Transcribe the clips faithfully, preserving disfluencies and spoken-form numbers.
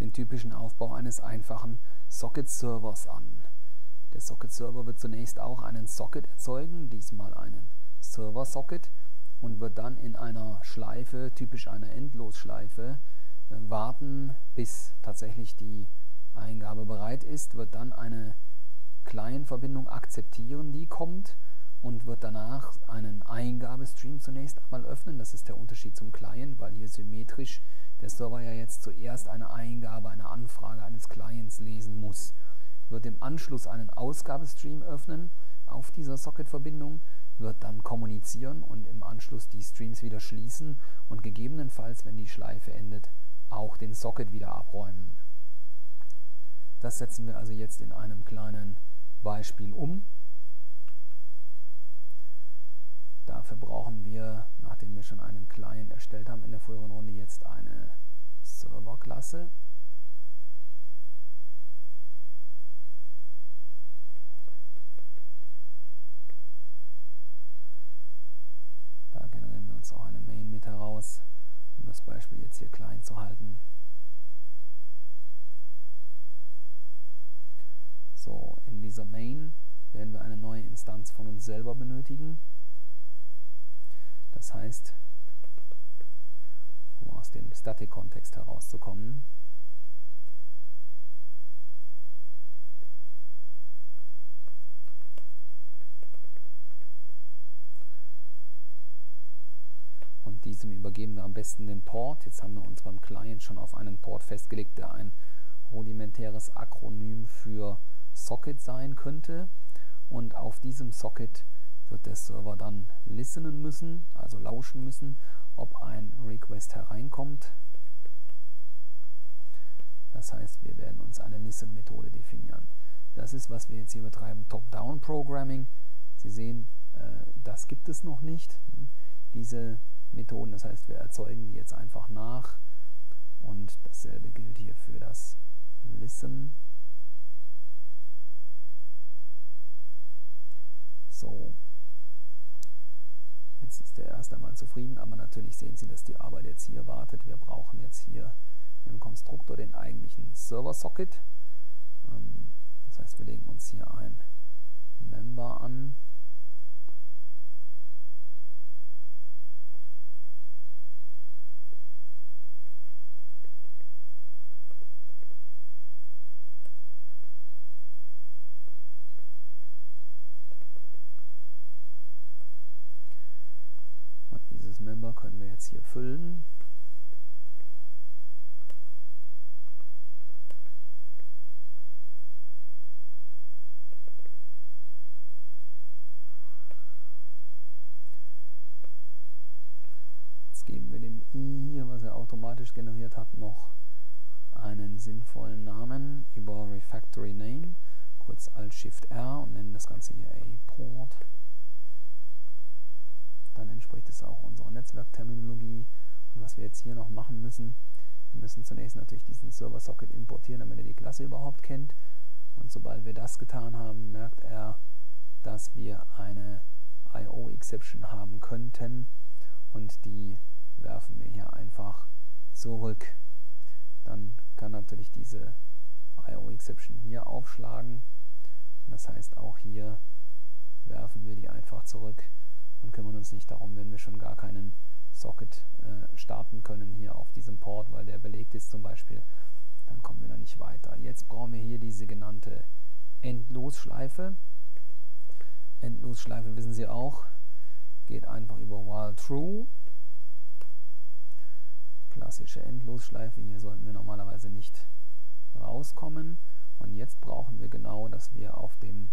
den typischen Aufbau eines einfachen Socket-Servers an. Der Socket-Server wird zunächst auch einen Socket erzeugen, diesmal einen Server-Socket, und wird dann in einer Schleife, typisch einer Endlosschleife, warten, bis tatsächlich die Eingabe bereit ist, wird dann eine Client-Verbindung akzeptieren, die kommt, und wird danach einen Eingabestream zunächst einmal öffnen. Das ist der Unterschied zum Client, weil hier symmetrisch der Server ja jetzt zuerst eine Eingabe, eine Anfrage eines Clients lesen muss. Wird im Anschluss einen Ausgabestream öffnen auf dieser Socket-Verbindung, wird dann kommunizieren und im Anschluss die Streams wieder schließen und gegebenenfalls, wenn die Schleife endet, auch den Socket wieder abräumen. Das setzen wir also jetzt in einem kleinen Beispiel um. Dafür brauchen wir, nachdem wir schon einen Client erstellt haben in der früheren Runde, jetzt eine Serverklasse. Da generieren wir uns auch eine Main mit heraus, um das Beispiel jetzt hier klein zu halten. So, in dieser Main werden wir eine neue Instanz von uns selber benötigen. Das heißt, um aus dem Static-Kontext herauszukommen, und diesem übergeben wir am besten den Port. Jetzt haben wir uns beim Client schon auf einen Port festgelegt, der ein rudimentäres Akronym für Socket sein könnte, und auf diesem Socket wird der Server dann listenen müssen, also lauschen müssen, ob ein Request hereinkommt. Das heißt, wir werden uns eine Listen-Methode definieren. Das ist, was wir jetzt hier betreiben, Top-Down-Programming. Sie sehen, äh, das gibt es noch nicht, diese Methoden. Das heißt, wir erzeugen die jetzt einfach nach, und dasselbe gilt hier für das Listen. So. Jetzt ist er erst einmal zufrieden, aber natürlich sehen Sie, dass die Arbeit jetzt hier wartet. Wir brauchen jetzt hier im Konstruktor den eigentlichen Server-Socket. Das heißt, wir legen uns hier ein Member an. Member können wir jetzt hier füllen. Jetzt geben wir dem i hier, was er automatisch generiert hat, noch einen sinnvollen Namen über Refactory Name, kurz Alt-Shift-R, und nennen das Ganze hier A-Port. Dann entspricht es auch unserer Netzwerkterminologie. Und was wir jetzt hier noch machen müssen, wir müssen zunächst natürlich diesen Server-Socket importieren, damit er die Klasse überhaupt kennt. Und sobald wir das getan haben, merkt er, dass wir eine I O Exception haben könnten. Und die werfen wir hier einfach zurück. Dann kann natürlich diese I O Exception hier aufschlagen. Und das heißt, auch hier werfen wir die einfach zurück und kümmern uns nicht darum, wenn wir schon gar keinen Socket äh, starten können hier auf diesem Port, weil der belegt ist zum Beispiel, dann kommen wir da nicht weiter. Jetzt brauchen wir hier diese genannte Endlosschleife. Endlosschleife, wissen Sie auch, geht einfach über while true. Klassische Endlosschleife, hier sollten wir normalerweise nicht rauskommen. Und jetzt brauchen wir genau, dass wir auf dem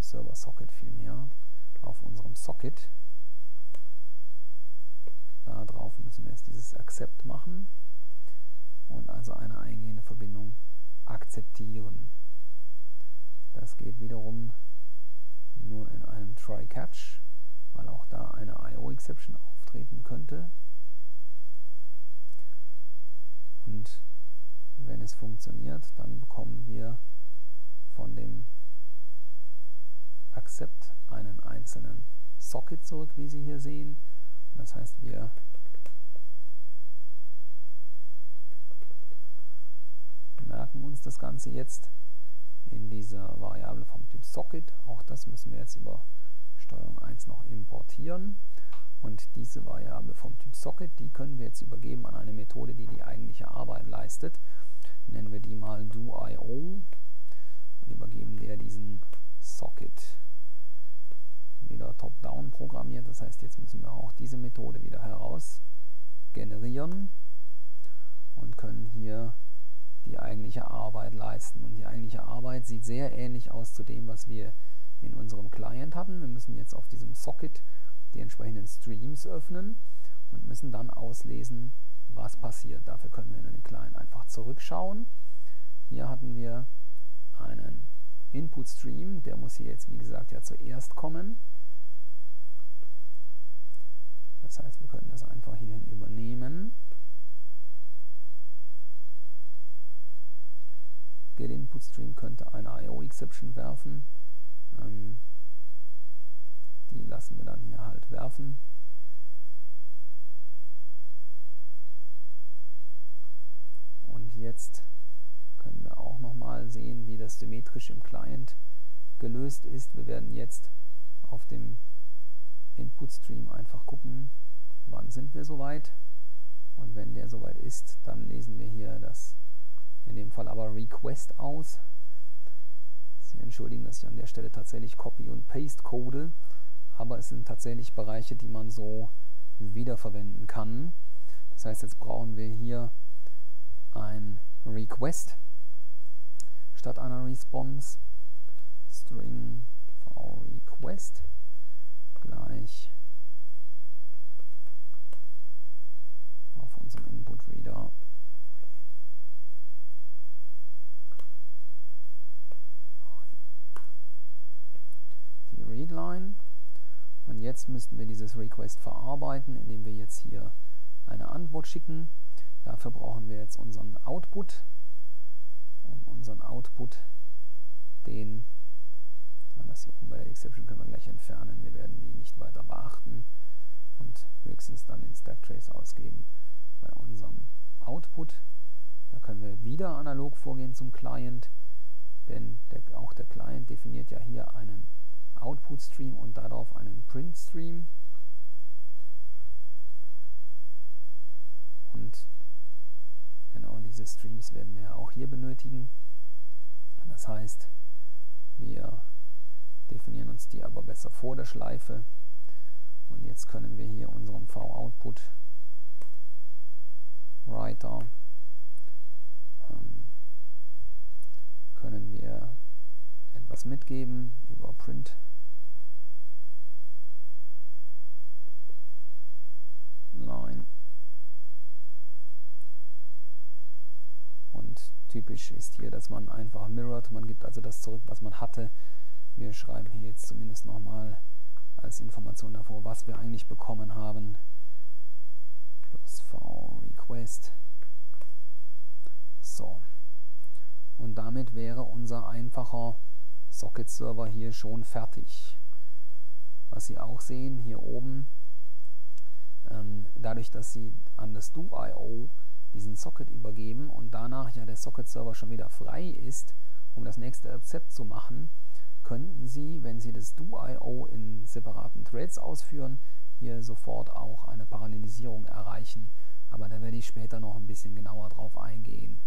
Server Socket vielmehr, auf unserem Socket. Da drauf müssen wir jetzt dieses Accept machen und also eine eingehende Verbindung akzeptieren. Das geht wiederum nur in einem Try-Catch, weil auch da eine I O Exception auftreten könnte. Und wenn es funktioniert, dann bekommen wir von dem Konzept einen einzelnen Socket zurück, wie Sie hier sehen. Und das heißt, wir merken uns das Ganze jetzt in dieser Variable vom Typ Socket. Auch das müssen wir jetzt über Steuerung eins noch importieren. Und diese Variable vom Typ Socket, die können wir jetzt übergeben an eine Methode, die die eigentliche Arbeit leistet. Nennen wir die mal do I O und übergeben der diesen Socket. Wieder top-down programmiert, das heißt, jetzt müssen wir auch diese Methode wieder heraus generieren und können hier die eigentliche Arbeit leisten. Und die eigentliche Arbeit sieht sehr ähnlich aus zu dem, was wir in unserem Client hatten. Wir müssen jetzt auf diesem Socket die entsprechenden Streams öffnen und müssen dann auslesen, was passiert. Dafür können wir in den Client einfach zurückschauen. Hier hatten wir einen Input-Stream, der muss hier jetzt, wie gesagt, ja zuerst kommen. Das heißt, wir können das einfach hierhin übernehmen. Get-Input-Stream könnte eine I O Exception werfen. Ähm, die lassen wir dann hier halt werfen. Und jetzt können wir auch nochmal sehen, wie das symmetrisch im Client gelöst ist. Wir werden jetzt auf dem Input-Stream einfach gucken, wann sind wir soweit. Und wenn der soweit ist, dann lesen wir hier das, in dem Fall aber Request aus. Sie entschuldigen, dass ich an der Stelle tatsächlich Copy und Paste code, aber es sind tatsächlich Bereiche, die man so wiederverwenden kann. Das heißt, jetzt brauchen wir hier ein Request statt einer Response. String v Request gleich auf unserem Input Reader die Readline. Und jetzt müssten wir dieses Request verarbeiten, indem wir jetzt hier eine Antwort schicken. Dafür brauchen wir jetzt unseren Output und unseren Output, den, das hier oben bei der Exception können wir gleich entfernen, wir werden die nicht weiter beachten und höchstens dann den Stack Trace ausgeben bei unserem Output. Da können wir wieder analog vorgehen zum Client, denn der, auch der Client definiert ja hier einen Output-Stream und darauf einen Print-Stream. Und genau diese Streams werden wir auch hier benötigen. Das heißt, wir definieren uns die aber besser vor der Schleife. Und jetzt können wir hier unserem v Output Writer ähm, können wir etwas mitgeben über Print. Line. Und typisch ist hier, dass man einfach mirrored, man gibt also das zurück, was man hatte. Wir schreiben hier jetzt zumindest nochmal als Information davor, was wir eigentlich bekommen haben. Plus v Request. So. Und damit wäre unser einfacher Socket-Server hier schon fertig. Was Sie auch sehen, hier oben, ähm, dadurch, dass Sie an das do I O diesen Socket übergeben und danach ja der Socket-Server schon wieder frei ist, um das nächste Exzept zu machen, könnten Sie, wenn Sie das do I O in separaten Threads ausführen, hier sofort auch eine Parallelisierung erreichen. Aber da werde ich später noch ein bisschen genauer drauf eingehen.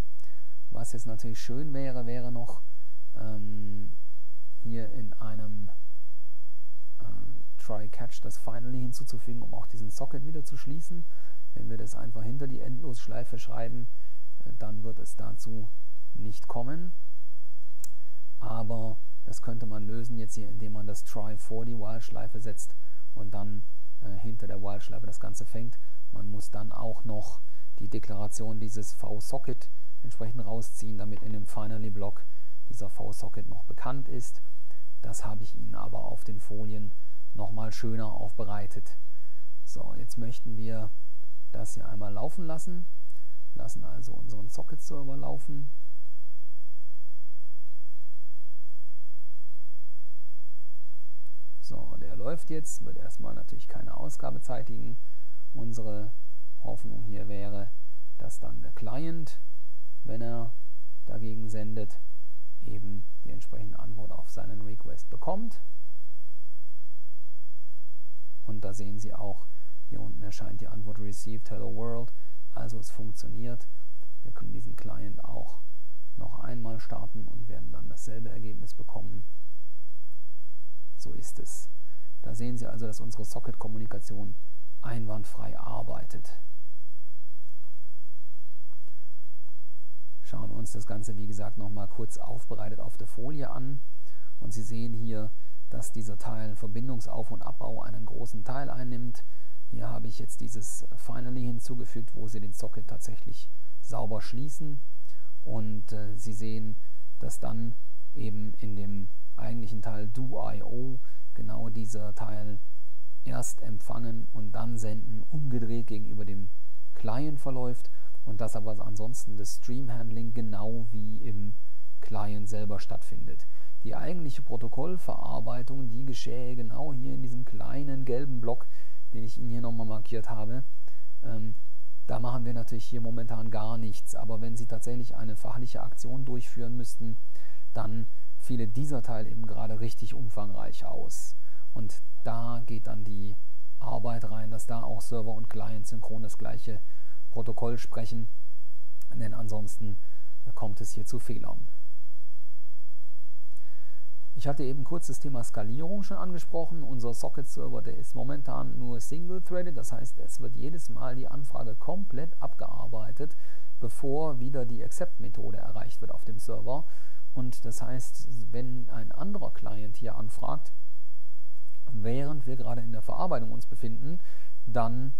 Was jetzt natürlich schön wäre, wäre noch ähm, hier in einem äh, Try-Catch das Finally hinzuzufügen, um auch diesen Socket wieder zu schließen. Wenn wir das einfach hinter die Endlosschleife schreiben, äh, dann wird es dazu nicht kommen. Aber das könnte man lösen jetzt hier, indem man das Try vor die While-Schleife setzt und dann äh, hinter der While-Schleife das Ganze fängt. Man muss dann auch noch die Deklaration dieses v Socket entsprechend rausziehen, damit in dem Finally-Block dieser v Socket noch bekannt ist. Das habe ich Ihnen aber auf den Folien nochmal schöner aufbereitet. So, jetzt möchten wir das hier einmal laufen lassen. Lassen also unseren Socket-Server laufen. So, der läuft jetzt, wird erstmal natürlich keine Ausgabe zeitigen. Unsere Hoffnung hier wäre, dass dann der Client, wenn er dagegen sendet, eben die entsprechende Antwort auf seinen Request bekommt. Und da sehen Sie auch, hier unten erscheint die Antwort Received, Hello World. Also es funktioniert. Wir können diesen Client auch noch einmal starten und werden dann dasselbe Ergebnis bekommen. So ist es. Da sehen Sie also, dass unsere Socket-Kommunikation einwandfrei arbeitet. Schauen wir uns das Ganze, wie gesagt, nochmal kurz aufbereitet auf der Folie an. Und Sie sehen hier, dass dieser Teil Verbindungsauf- und Abbau einen großen Teil einnimmt. Hier habe ich jetzt dieses Finally hinzugefügt, wo Sie den Socket tatsächlich sauber schließen. Und äh, Sie sehen, dass dann eben in dem eigentlichen Teil Do I O genau dieser Teil erst empfangen und dann senden umgedreht gegenüber dem Client verläuft und dass aber ansonsten das Stream-Handling genau wie im Client selber stattfindet. Die eigentliche Protokollverarbeitung, die geschehe genau hier in diesem kleinen gelben Block, den ich Ihnen hier nochmal markiert habe. Ähm, da machen wir natürlich hier momentan gar nichts, aber wenn Sie tatsächlich eine fachliche Aktion durchführen müssten, dann fiele dieser Teil eben gerade richtig umfangreich aus. Und da geht dann die Arbeit rein, dass da auch Server und Client synchron das gleiche Protokoll sprechen, denn ansonsten kommt es hier zu Fehlern. Ich hatte eben kurz das Thema Skalierung schon angesprochen. Unser Socket-Server, der ist momentan nur single-threaded, das heißt, es wird jedes Mal die Anfrage komplett abgearbeitet, bevor wieder die Accept-Methode erreicht wird auf dem Server. Und das heißt, wenn ein anderer Client hier anfragt, während wir gerade in der Verarbeitung uns befinden, dann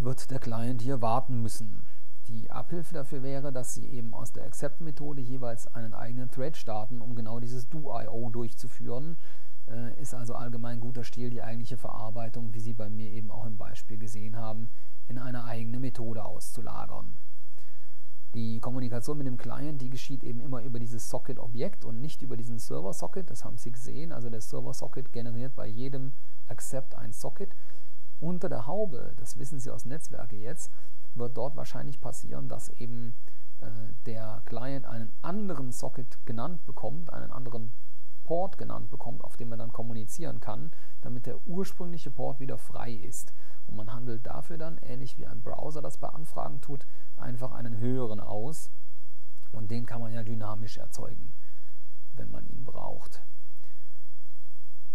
wird der Client hier warten müssen. Die Abhilfe dafür wäre, dass Sie eben aus der Accept-Methode jeweils einen eigenen Thread starten, um genau dieses Do I O durchzuführen. Äh, ist also allgemein guter Stil, die eigentliche Verarbeitung, wie Sie bei mir eben auch im Beispiel gesehen haben, in eine eigene Methode auszulagern. Die Kommunikation mit dem Client, die geschieht eben immer über dieses Socket-Objekt und nicht über diesen Server-Socket. Das haben Sie gesehen. Also der Server-Socket generiert bei jedem Accept ein Socket. Unter der Haube, das wissen Sie aus Netzwerke jetzt, wird dort wahrscheinlich passieren, dass eben äh, der Client einen anderen Socket genannt bekommt, einen anderen Port genannt bekommt, auf dem er dann kommunizieren kann, damit der ursprüngliche Port wieder frei ist. Und man handelt dafür dann, ähnlich wie ein Browser das bei Anfragen tut, einfach einen höheren aus. Und den kann man ja dynamisch erzeugen, wenn man ihn braucht.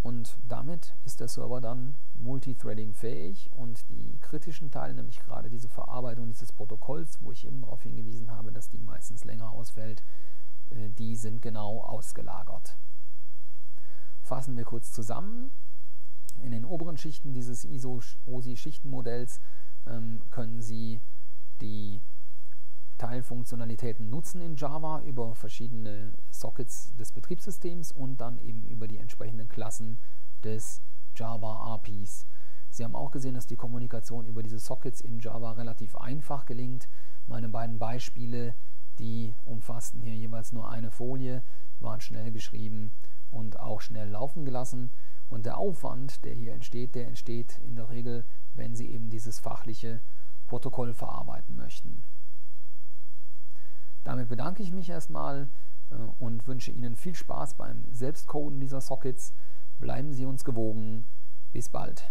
Und damit ist der Server dann Multithreading fähig und die kritischen Teile, nämlich gerade diese Verarbeitung dieses Protokolls, wo ich eben darauf hingewiesen habe, dass die meistens länger ausfällt, die sind genau ausgelagert. Fassen wir kurz zusammen. In den oberen Schichten dieses I S O O S I-Schichtenmodells ähm, können Sie die Teilfunktionalitäten nutzen in Java über verschiedene Sockets des Betriebssystems und dann eben über die entsprechenden Klassen des Java A P Is. Sie haben auch gesehen, dass die Kommunikation über diese Sockets in Java relativ einfach gelingt. Meine beiden Beispiele, die umfassten hier jeweils nur eine Folie, waren schnell geschrieben und auch schnell laufen gelassen. Und der Aufwand, der hier entsteht, der entsteht in der Regel, wenn Sie eben dieses fachliche Protokoll verarbeiten möchten. Damit bedanke ich mich erstmal und wünsche Ihnen viel Spaß beim Selbstcoden dieser Sockets. Bleiben Sie uns gewogen. Bis bald.